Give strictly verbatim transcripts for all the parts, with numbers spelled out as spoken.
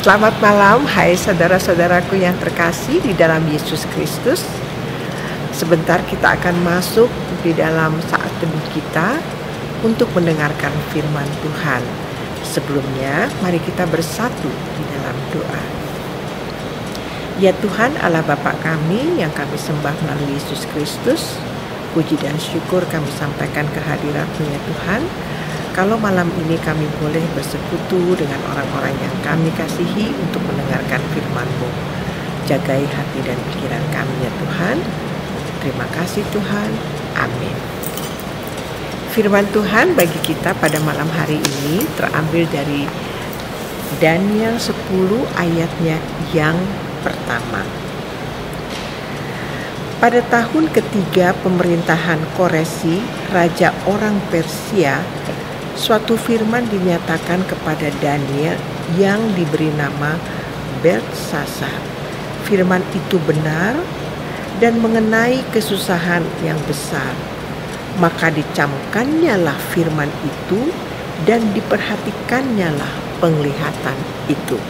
Selamat malam, hai saudara-saudaraku yang terkasih di dalam Yesus Kristus. Sebentar kita akan masuk di dalam saat teduh kita untuk mendengarkan firman Tuhan. Sebelumnya, mari kita bersatu di dalam doa. Ya Tuhan Allah Bapa kami yang kami sembah melalui Yesus Kristus, puji dan syukur kami sampaikan kehadirat-Mu ya Tuhan. Kalau malam ini kami boleh bersekutu dengan orang-orang yang kami kasihi untuk mendengarkan firman-Mu. Jagai hati dan pikiran kami ya Tuhan. Terima kasih Tuhan. Amin. Firman Tuhan bagi kita pada malam hari ini terambil dari Daniel sepuluh ayatnya yang pertama. Pada tahun ketiga pemerintahan Koresi, raja orang Persia, suatu firman dinyatakan kepada Daniel yang diberi nama Beltsasar. Firman itu benar dan mengenai kesusahan yang besar. Maka dicamkannya lah firman itu dan diperhatikannya lah penglihatan itu.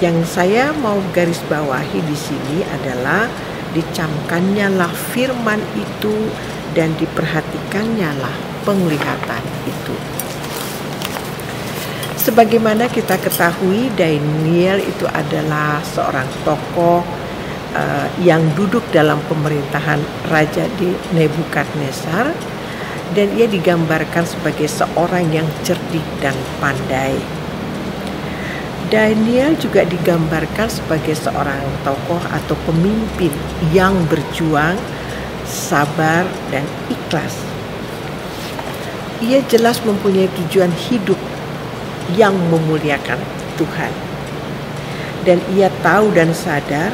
Yang saya mau garis bawahi di sini adalah dicamkannya lah firman itu dan diperhatikannya lah penglihatan itu. Sebagaimana kita ketahui, Daniel itu adalah seorang tokoh uh, yang duduk dalam pemerintahan Raja Nebukadnezar, dan ia digambarkan sebagai seorang yang cerdik dan pandai. Daniel juga digambarkan sebagai seorang tokoh atau pemimpin yang berjuang, sabar, dan ikhlas. Ia jelas mempunyai tujuan hidup yang memuliakan Tuhan. Dan ia tahu dan sadar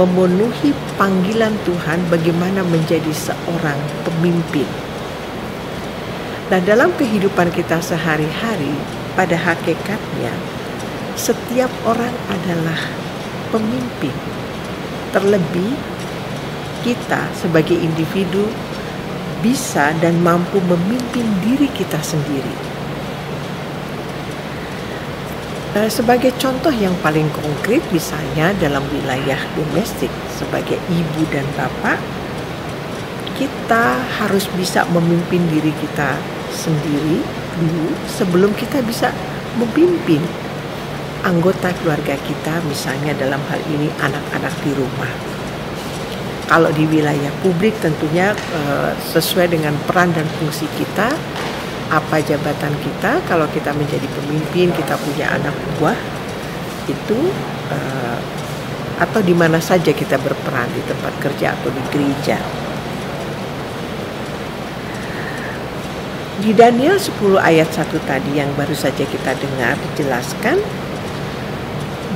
memenuhi panggilan Tuhan bagaimana menjadi seorang pemimpin. Nah, dalam kehidupan kita sehari-hari, pada hakikatnya, setiap orang adalah pemimpin. Terlebih, kita sebagai individu bisa dan mampu memimpin diri kita sendiri. Sebagai contoh yang paling konkret, misalnya dalam wilayah domestik, sebagai ibu dan bapak, kita harus bisa memimpin diri kita sendiri dulu sebelum kita bisa memimpin anggota keluarga kita, misalnya dalam hal ini anak-anak di rumah. Kalau di wilayah publik tentunya e, sesuai dengan peran dan fungsi kita, apa jabatan kita. Kalau kita menjadi pemimpin, kita punya anak buah itu, e, atau di mana saja kita berperan, di tempat kerja atau di gereja. Di Daniel sepuluh ayat satu tadi yang baru saja kita dengar dijelaskan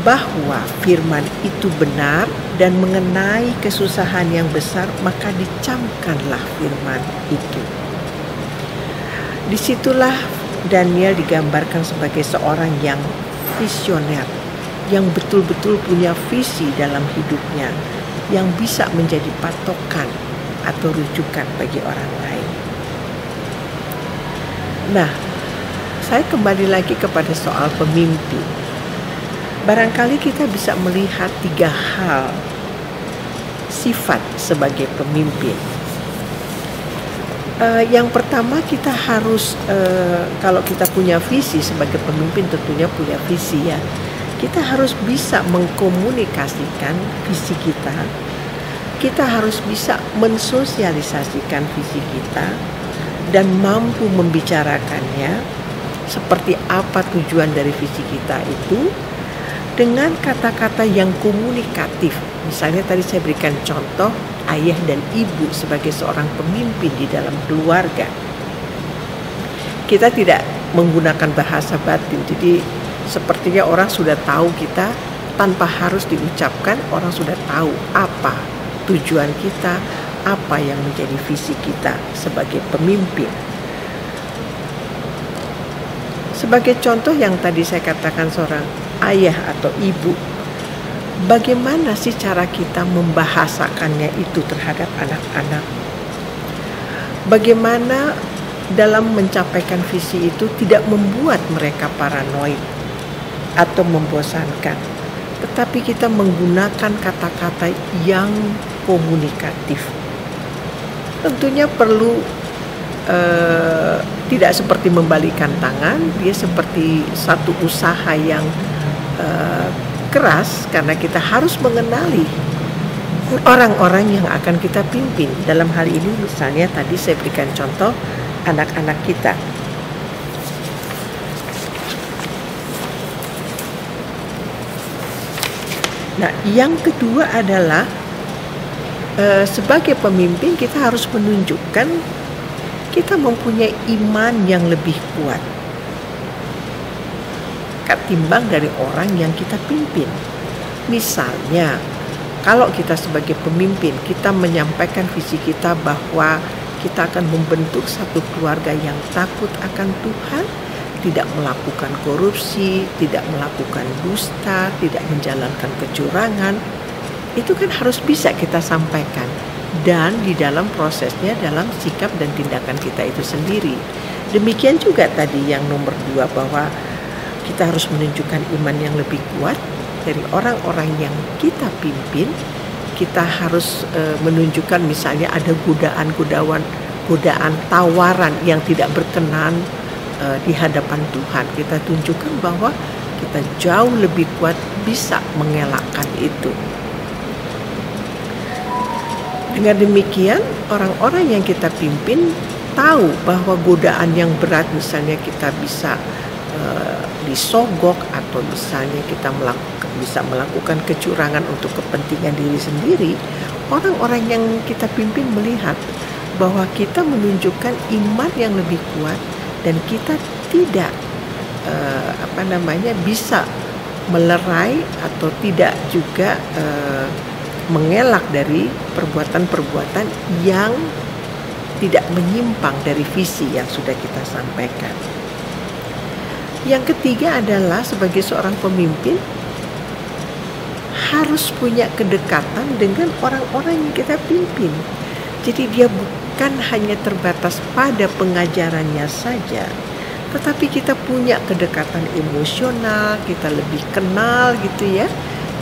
bahwa firman itu benar dan mengenai kesusahan yang besar, maka dicamkanlah firman itu. Disitulah Daniel digambarkan sebagai seorang yang visioner, yang betul-betul punya visi dalam hidupnya, yang bisa menjadi patokan atau rujukan bagi orang lain. Nah, saya kembali lagi kepada soal pemimpin. Barangkali kita bisa melihat tiga hal sifat sebagai pemimpin. Uh, yang pertama, kita harus, uh, kalau kita punya visi sebagai pemimpin, tentunya punya visi ya. Kita harus bisa mengkomunikasikan visi kita. Kita harus bisa mensosialisasikan visi kita dan mampu membicarakannya, seperti apa tujuan dari visi kita itu, dengan kata-kata yang komunikatif. Misalnya tadi saya berikan contoh ayah dan ibu sebagai seorang pemimpin di dalam keluarga. Kita tidak menggunakan bahasa batin, jadi sepertinya orang sudah tahu kita tanpa harus diucapkan. Orang sudah tahu apa tujuan kita, apa yang menjadi visi kita sebagai pemimpin. Sebagai contoh yang tadi saya katakan, seorang ayah atau ibu, bagaimana sih cara kita membahasakannya itu terhadap anak-anak? Bagaimana dalam mencapaikan visi itu tidak membuat mereka paranoid, atau membosankan, tetapi kita menggunakan kata-kata yang komunikatif. Tentunya perlu eh, tidak seperti membalikan tangan, dia seperti satu usaha yang eh, keras, karena kita harus mengenali orang-orang yang akan kita pimpin. Dalam hal ini misalnya tadi saya berikan contoh anak-anak kita. Nah, yang kedua adalah e, sebagai pemimpin kita harus menunjukkan kita mempunyai iman yang lebih kuat ketimbang dari orang yang kita pimpin. Misalnya, kalau kita sebagai pemimpin kita menyampaikan visi kita bahwa kita akan membentuk satu keluarga yang takut akan Tuhan, tidak melakukan korupsi, tidak melakukan dusta, tidak menjalankan kecurangan, itu kan harus bisa kita sampaikan. Dan di dalam prosesnya, dalam sikap dan tindakan kita itu sendiri. Demikian juga tadi yang nomor dua, bahwa kita harus menunjukkan iman yang lebih kuat dari orang-orang yang kita pimpin. Kita harus e, menunjukkan misalnya ada godaan-godaan, godaan tawaran yang tidak berkenan di hadapan Tuhan. Kita tunjukkan bahwa kita jauh lebih kuat bisa mengelakkan itu. Dengan demikian, orang-orang yang kita pimpin tahu bahwa godaan yang berat, misalnya kita bisa uh, disogok, atau misalnya kita melakukan, bisa melakukan kecurangan untuk kepentingan diri sendiri. Orang-orang yang kita pimpin melihat bahwa kita menunjukkan iman yang lebih kuat, dan kita tidak eh, apa namanya bisa melerai atau tidak juga eh, mengelak dari perbuatan-perbuatan yang tidak menyimpang dari visi yang sudah kita sampaikan. Yang ketiga adalah sebagai seorang pemimpin harus punya kedekatan dengan orang-orang yang kita pimpin. Jadi dia bukan hanya terbatas pada pengajarannya saja, tetapi kita punya kedekatan emosional, kita lebih kenal gitu ya,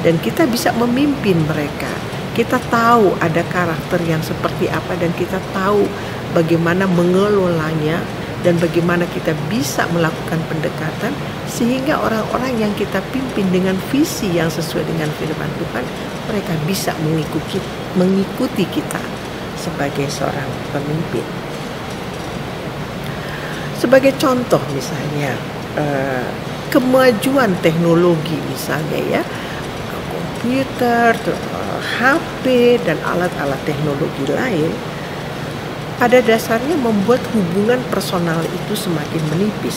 dan kita bisa memimpin mereka. Kita tahu ada karakter yang seperti apa, dan kita tahu bagaimana mengelolanya, dan bagaimana kita bisa melakukan pendekatan sehingga orang-orang yang kita pimpin dengan visi yang sesuai dengan firman Tuhan, mereka bisa mengikuti, mengikuti kita sebagai seorang pemimpin. Sebagai contoh misalnya kemajuan teknologi misalnya ya, komputer, H P, dan alat-alat teknologi lain, pada dasarnya membuat hubungan personal itu semakin menipis.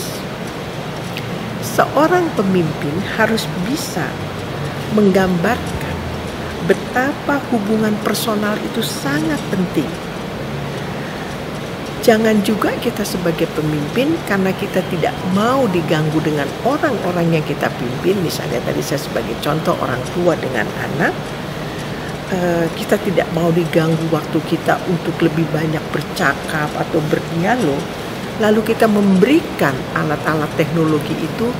Seorang pemimpin harus bisa menggambarkan betapa hubungan personal itu sangat penting. Jangan juga kita sebagai pemimpin, karena kita tidak mau diganggu dengan orang-orang yang kita pimpin, misalnya tadi saya sebagai contoh orang tua dengan anak, kita tidak mau diganggu waktu kita untuk lebih banyak bercakap atau berdialog, lalu kita memberikan alat-alat teknologi itu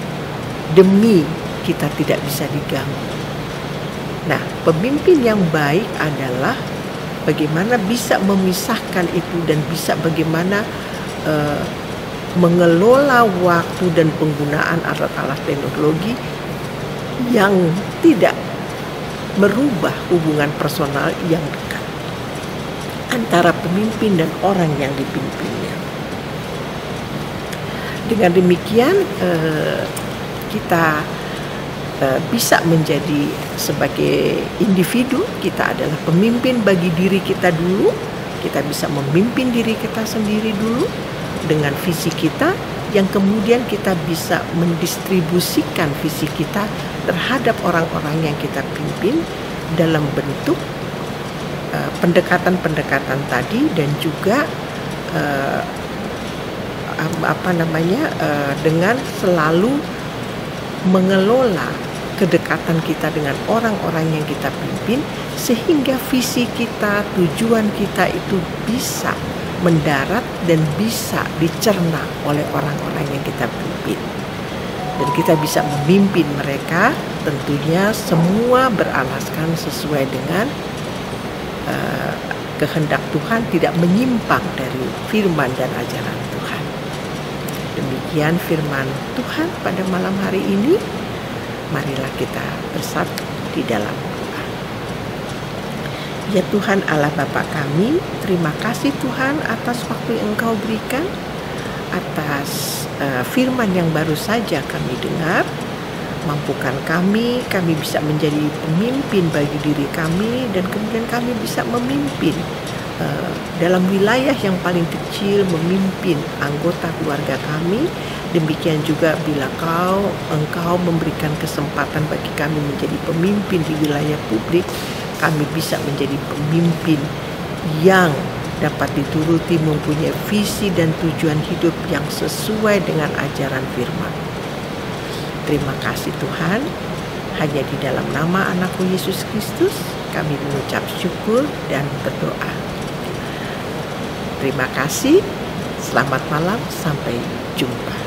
demi kita tidak bisa diganggu. Nah, pemimpin yang baik adalah bagaimana bisa memisahkan itu, dan bisa bagaimana eh, mengelola waktu dan penggunaan alat-alat teknologi yang tidak merubah hubungan personal yang dekat antara pemimpin dan orang yang dipimpinnya. Dengan demikian eh, kita bisa menjadi sebagai individu, kita adalah pemimpin bagi diri kita dulu. Kita bisa memimpin diri kita sendiri dulu dengan visi kita, yang kemudian kita bisa mendistribusikan visi kita terhadap orang-orang yang kita pimpin dalam bentuk uh, pendekatan-pendekatan tadi, dan juga uh, apa namanya uh, dengan selalu mengelola kedekatan kita dengan orang-orang yang kita pimpin, sehingga visi kita, tujuan kita itu bisa mendarat dan bisa dicerna oleh orang-orang yang kita pimpin. dan kita bisa memimpin mereka, tentunya semua beralaskan sesuai dengan uh, kehendak Tuhan, tidak menyimpang dari firman dan ajaran Tuhan. Demikian firman Tuhan pada malam hari ini. Marilah kita bersatu di dalam doa. Ya Tuhan Allah Bapa kami, terima kasih Tuhan atas waktu yang Engkau berikan, atas uh, firman yang baru saja kami dengar. Mampukan kami, kami bisa menjadi pemimpin bagi diri kami, dan kemudian kami bisa memimpin uh, dalam wilayah yang paling kecil, memimpin anggota keluarga kami. Demikian juga bila kau, engkau memberikan kesempatan bagi kami menjadi pemimpin di wilayah publik, kami bisa menjadi pemimpin yang dapat dituruti, mempunyai visi dan tujuan hidup yang sesuai dengan ajaran firman. Terima kasih Tuhan, hanya di dalam nama anakku Yesus Kristus kami mengucap syukur dan berdoa. Terima kasih, selamat malam, sampai jumpa.